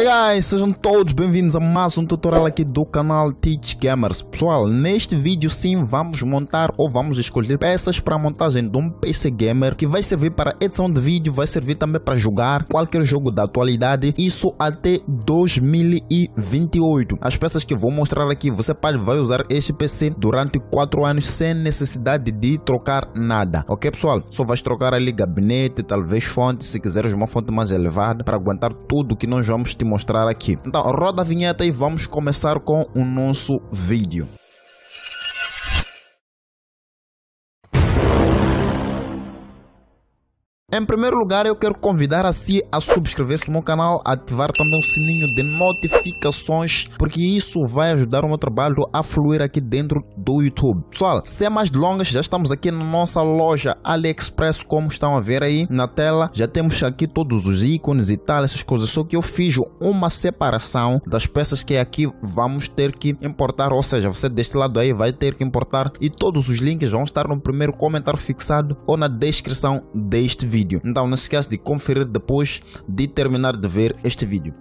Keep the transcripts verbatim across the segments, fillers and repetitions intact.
Hey guys, sejam todos bem-vindos a mais um tutorial aqui do canal Teach Gamers. Pessoal, neste vídeo sim vamos montar ou vamos escolher peças para a montagem de um P C Gamer que vai servir para edição de vídeo, vai servir também para jogar qualquer jogo da atualidade, isso até dois mil e vinte e oito. As peças que vou mostrar aqui, você vai usar este P C durante quatro anos sem necessidade de trocar nada, ok pessoal? Só vais trocar ali gabinete, talvez fonte, se quiseres uma fonte mais elevada para aguentar tudo que nós vamos te mostrar aqui. Então roda a vinheta e vamos começar com o nosso vídeo. Em primeiro lugar, eu quero convidar a si a subscrever-se no canal, ativar também o sininho de notificações, porque isso vai ajudar o meu trabalho a fluir aqui dentro do YouTube. Pessoal, sem mais delongas, já estamos aqui na nossa loja AliExpress, como estão a ver aí na tela. Já temos aqui todos os ícones e tal, essas coisas, só que eu fiz uma separação das peças que aqui vamos ter que importar, ou seja, você deste lado aí vai ter que importar, e todos os links vão estar no primeiro comentário fixado ou na descrição deste vídeo. Então não se esqueça de conferir depois de terminar de ver este vídeo.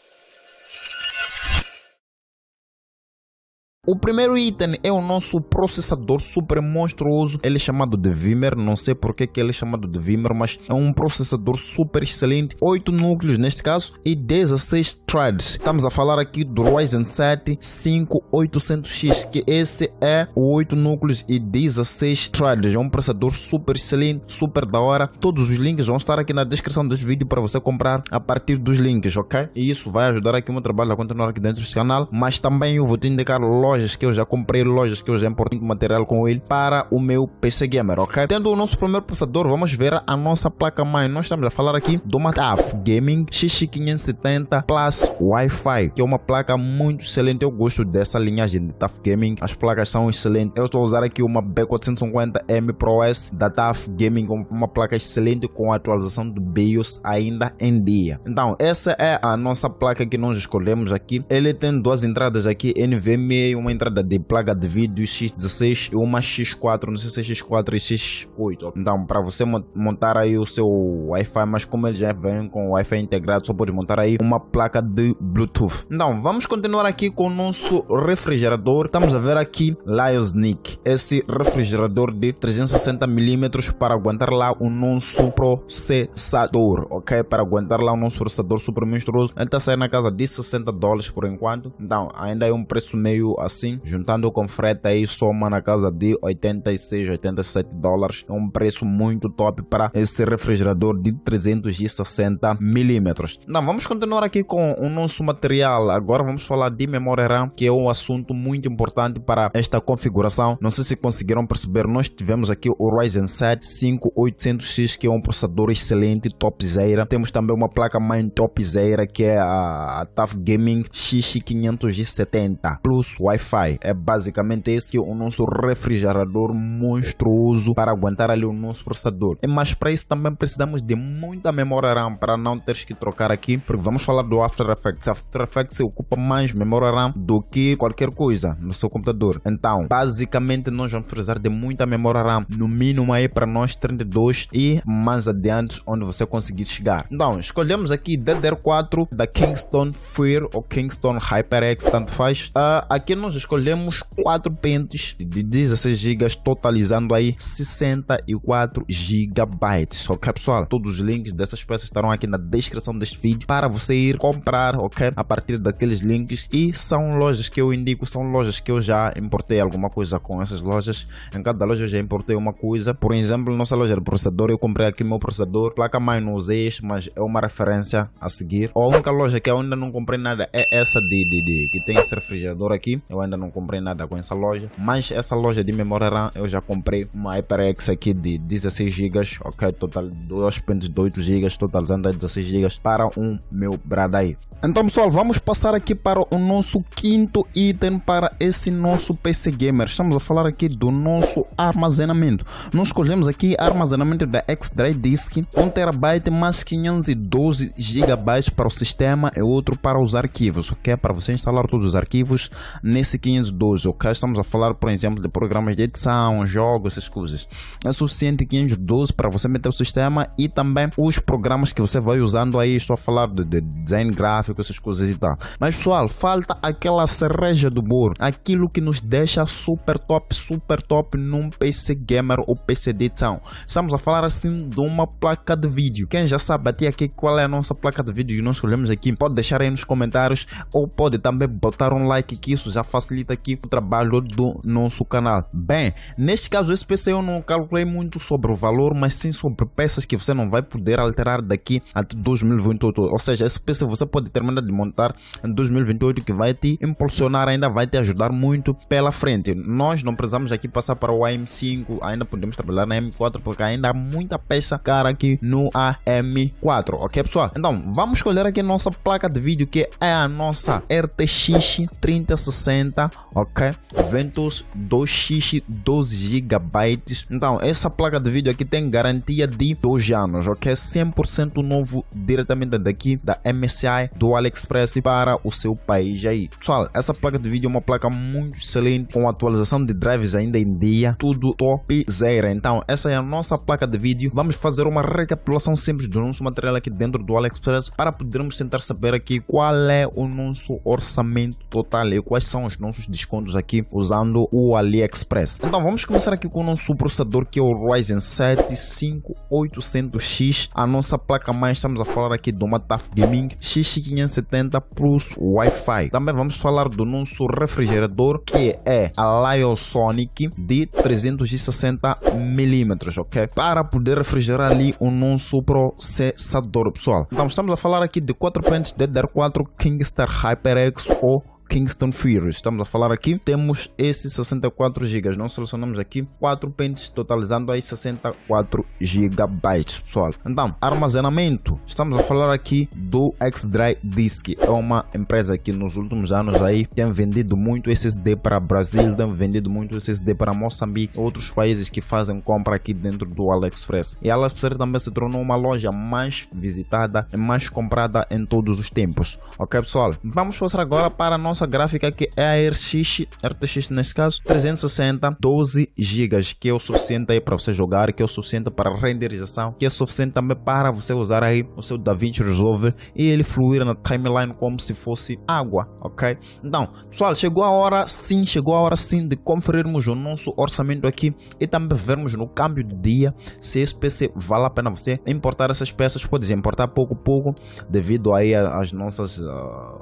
O primeiro item é o nosso processador super monstruoso, ele é chamado de Vimer, não sei porque que ele é chamado de Vimer, mas é um processador super excelente, oito núcleos neste caso e dezesseis threads. Estamos a falar aqui do Ryzen sete cinco mil e oitocentos X, que esse é o oito núcleos e dezesseis threads, é um processador super excelente, super da hora. Todos os links vão estar aqui na descrição deste vídeo para você comprar a partir dos links, ok? E isso vai ajudar aqui o meu trabalho a continuar aqui dentro deste canal, mas também eu vou te indicar lojas que eu já comprei, lojas que eu já importei material com ele para o meu P C Gamer, ok? Tendo o nosso primeiro processador, vamos ver a nossa placa-mãe. Nós estamos a falar aqui de uma TUF Gaming X quinhentos e setenta Plus Wi-Fi, que é uma placa muito excelente. Eu gosto dessa linhagem de TUF Gaming, as placas são excelentes. Eu estou a usar aqui uma B quatrocentos e cinquenta M Pro S da TUF Gaming, uma placa excelente com a atualização do BIOS ainda em dia. Então, essa é a nossa placa que nós escolhemos aqui. Ele tem duas entradas aqui, NVMe, uma entrada de placa de vídeo X dezesseis e uma X quatro, não sei se é X quatro e X oito. Então, para você montar aí o seu Wi-Fi, mas como ele já vem com o Wi-Fi integrado, só pode montar aí uma placa de Bluetooth. Então, vamos continuar aqui com o nosso refrigerador. Estamos a ver aqui Lion Snake, esse refrigerador de trezentos e sessenta milímetros para aguentar lá o nosso processador, ok? Para aguentar lá o nosso processador super monstruoso. Ele está saindo na casa de sessenta dólares por enquanto. Então, ainda é um preço meio assim, juntando com freta aí soma na casa de oitenta e seis, oitenta e sete dólares, é um preço muito top para esse refrigerador de trezentos e sessenta milímetros. Então vamos continuar aqui com o nosso material. Agora vamos falar de memória RAM, que é um assunto muito importante para esta configuração. Não sei se conseguiram perceber, nós tivemos aqui o Ryzen sete cinco mil e oitocentos X, que é um processador excelente, topzera. Temos também uma placa mãe topzera, que é a TUF Gaming X quinhentos e setenta Plus Wi-Fi. É basicamente esse que é o nosso refrigerador monstruoso para aguentar ali o nosso processador. E mas para isso também precisamos de muita memória RAM, para não teres que trocar aqui, porque vamos falar do After Effects. After Effects ocupa mais memória RAM do que qualquer coisa no seu computador. Então basicamente nós vamos precisar de muita memória RAM, no mínimo aí para nós trinta e dois e mais adiante onde você conseguir chegar. Então escolhemos aqui D D R quatro da Kingston Fury ou Kingston HyperX, tanto faz. uh, aqui Aqui nós escolhemos quatro pentes de dezesseis gigas, totalizando aí sessenta e quatro gigabytes. Ok pessoal, todos os links dessas peças estarão aqui na descrição deste vídeo para você ir comprar, ok? A partir daqueles links, e são lojas que eu indico, são lojas que eu já importei alguma coisa com essas lojas. Em cada loja eu já importei uma coisa. Por exemplo, nossa loja de processador, eu comprei aqui meu processador, placa mãe não usei este, mas é uma referência a seguir. A única loja que eu ainda não comprei nada é essa de, de, de que tem esse refrigerador aqui. Eu ainda não comprei nada com essa loja, mas essa loja de memória RAM eu já comprei uma HyperX aqui de dezesseis gigas, ok? Total dois pentes de oito gigas, totalizando a dezesseis gigas para um meu brado aí. Então pessoal, vamos passar aqui para o nosso quinto item para esse nosso P C Gamer. Estamos a falar aqui do nosso armazenamento. Nós escolhemos aqui armazenamento da XrayDisk, um terabyte mais quinhentos e doze gigabytes para o sistema e outro para os arquivos, ok? Para você instalar todos os arquivos nesse quinhentos e doze, ok? Estamos a falar, por exemplo, de programas de edição, jogos, essas coisas. É suficiente quinhentos e doze para você meter o sistema e também os programas que você vai usando aí. Estou a falar de, de design gráfico, essas coisas e tal. Mas pessoal, falta aquela cereja do bolo, aquilo que nos deixa super top, super top num P C Gamer ou P C de edição. Estamos a falar assim de uma placa de vídeo. Quem já sabe até aqui qual é a nossa placa de vídeo que nós escolhemos aqui, pode deixar aí nos comentários ou pode também botar um like, que isso já facilita aqui o trabalho do nosso canal. Bem, neste caso esse P C eu não calculei muito sobre o valor, mas sim sobre peças que você não vai poder alterar daqui até dois mil e vinte e oito, ou seja, esse P C você pode terminar de montar em dois mil e vinte e oito, que vai te impulsionar, ainda vai te ajudar muito pela frente. Nós não precisamos aqui passar para o A M cinco, ainda podemos trabalhar na M quatro, porque ainda há muita peça cara aqui no A M quatro, ok pessoal? Então vamos escolher aqui a nossa placa de vídeo, que é a nossa R T X trinta sessenta, ok? Ventus dois X doze gigabytes. Então essa placa de vídeo aqui tem garantia de dois anos, ok? cem por cento novo diretamente daqui da M S I, do AliExpress para o seu país aí. Pessoal, essa placa de vídeo é uma placa muito excelente, com atualização de drives ainda em dia, tudo top zero. Então essa é a nossa placa de vídeo. Vamos fazer uma recapitulação simples do nosso material aqui dentro do AliExpress para podermos tentar saber aqui qual é o nosso orçamento total e quais são os nossos descontos aqui usando o AliExpress. Então vamos começar aqui com o nosso processador, que é o Ryzen sete cinco mil e oitocentos X, a nossa placa mãe. Estamos a falar aqui de uma TUF Gaming X quinhentos e setenta Plus Wi-Fi. Também vamos falar do nosso refrigerador, que é a Lion Snake de trezentos e sessenta milímetros, ok? Para poder refrigerar ali o nosso processador, pessoal. Então estamos a falar aqui de quatro pentes D D R quatro Kingston HyperX ou Kingston Fury. Estamos a falar aqui, temos esses sessenta e quatro gigabytes, nós selecionamos aqui quatro pentes, totalizando aí sessenta e quatro gigabytes, pessoal. Então, armazenamento, estamos a falar aqui do XrayDisk, é uma empresa que nos últimos anos aí tem vendido muito S S D para Brasil, tem vendido muito S S D para Moçambique, outros países que fazem compra aqui dentro do AliExpress, e a AliExpress também se tornou uma loja mais visitada e mais comprada em todos os tempos, ok pessoal? Vamos passar agora para a nossa Nossa gráfica, que é a R T X, R T X nesse caso, trezentos e sessenta doze gigabytes, que é o suficiente aí para você jogar, que é o suficiente para renderização, que é suficiente também para você usar aí o seu DaVinci Resolve e ele fluir na timeline como se fosse água, ok? Então pessoal, chegou a hora sim, chegou a hora sim de conferirmos o nosso orçamento aqui e também vermos no câmbio de dia se esse P C vale a pena você importar essas peças. Pode importar pouco a pouco devido aí às nossas,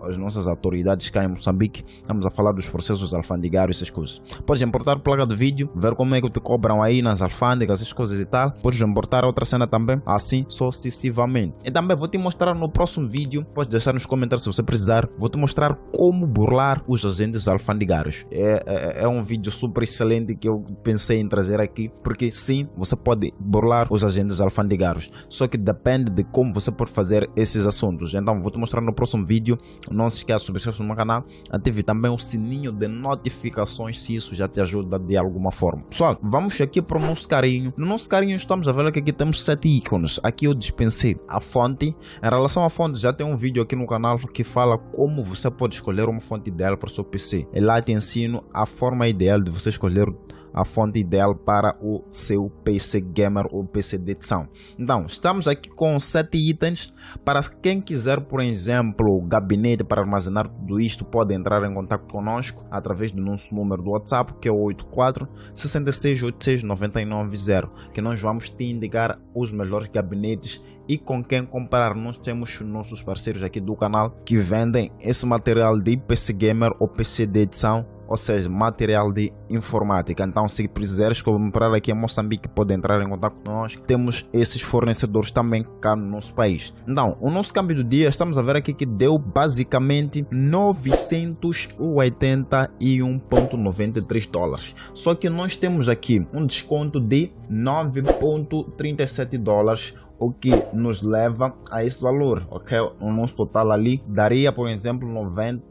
às nossas autoridades que em Moçambique, estamos a falar dos processos alfandegários, essas coisas. Podes importar placa de vídeo, ver como é que te cobram aí nas alfândegas, essas coisas e tal. Podes importar outra cena também, assim sucessivamente. E também vou te mostrar no próximo vídeo, podes deixar nos comentários se você precisar, vou te mostrar como burlar os agentes alfandegários. É, é, é um vídeo super excelente que eu pensei em trazer aqui, porque sim, você pode burlar os agentes alfandegários, só que depende de como você pode fazer esses assuntos. Então vou te mostrar no próximo vídeo. Não se esqueça de subscrever no canal, ative também o sininho de notificações se isso já te ajuda de alguma forma. Pessoal, vamos aqui para o nosso carinho. No nosso carinho estamos a ver que aqui temos sete ícones. Aqui eu dispensei a fonte. Em relação à fonte, já tem um vídeo aqui no canal que fala como você pode escolher uma fonte ideal para o seu P C. E lá te ensino a forma ideal de você escolher a fonte ideal para o seu P C Gamer ou P C de edição. Então estamos aqui com sete itens. Para quem quiser, por exemplo, gabinete para armazenar tudo isto, pode entrar em contato conosco através do nosso número do WhatsApp, que é o oito quatro, seis seis oito seis, nove nove zero, que nós vamos te indicar os melhores gabinetes e com quem comprar. Nós temos nossos parceiros aqui do canal que vendem esse material de P C Gamer ou P C de edição, ou seja, material de informática. Então se quiseres comprar aqui em Moçambique, pode entrar em contato conosco. Temos esses fornecedores também cá no nosso país. Então o nosso câmbio do dia, estamos a ver aqui que deu basicamente novecentos e oitenta e um vírgula noventa e três dólares, só que nós temos aqui um desconto de nove vírgula trinta e sete dólares, o que nos leva a esse valor, ok? O nosso total ali daria, por exemplo,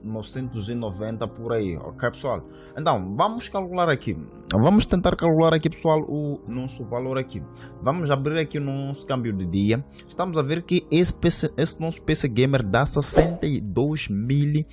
novecentos e noventa por aí, ok pessoal? Então vamos calcular aqui, vamos tentar calcular aqui pessoal o nosso valor aqui. Vamos abrir aqui o nosso câmbio de dia. Estamos a ver que esse, P C, esse nosso P C Gamer dá sessenta e dois mil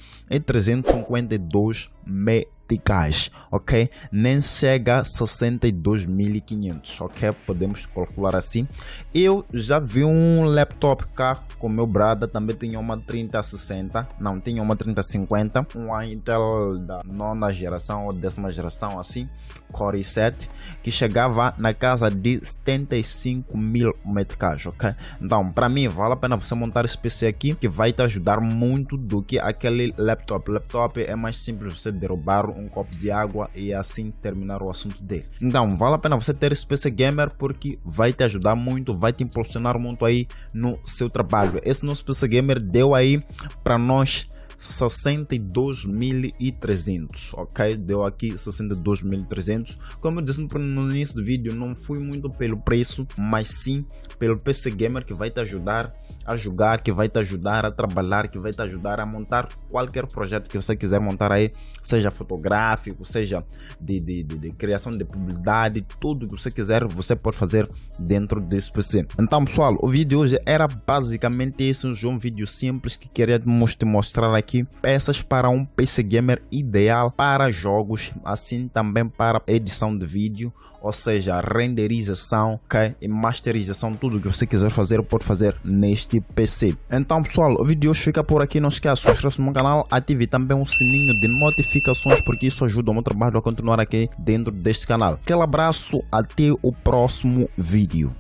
trezentos e cinquenta e dois herméticas, ok? Nem chega a sessenta e dois mil e quinhentos, ok? Podemos calcular assim. Eu já vi um laptop cá com meu brother, também tinha uma trinta sessenta, não, tinha uma trinta cinquenta, uma Intel da nona geração ou décima geração, assim, Core i sete, que chegava na casa de setenta e cinco mil meticais, ok? Então, para mim, vale a pena você montar esse P C aqui, que vai te ajudar muito do que aquele laptop. Laptop é mais simples você derrubar um copo de água e assim terminar o assunto dele. Então, vale a pena você ter esse P C Gamer, porque vai te ajudar muito, vai te impulsionar muito aí no seu trabalho. Esse nosso P C Gamer deu aí para nós sessenta e dois mil e trezentos, ok? Deu aqui sessenta e dois mil e trezentos. Como eu disse no início do vídeo, não fui muito pelo preço, mas sim pelo P C Gamer, que vai te ajudar a jogar, que vai te ajudar a trabalhar, que vai te ajudar a montar qualquer projeto que você quiser montar aí, seja fotográfico, seja de, de, de, de criação de publicidade, tudo que você quiser, você pode fazer dentro desse P C. Então, pessoal, o vídeo hoje era basicamente esse, um vídeo simples que queria te mostrar aqui peças para um P C Gamer ideal para jogos, assim também para edição de vídeo, ou seja, renderização, okay? E masterização, tudo que você quiser fazer pode fazer neste P C. Então, pessoal, o vídeo hoje fica por aqui. Não esqueça, inscreva-se no meu canal, ative também o sininho de notificações, porque isso ajuda o meu trabalho a continuar aqui dentro deste canal. Aquele abraço, até o próximo vídeo.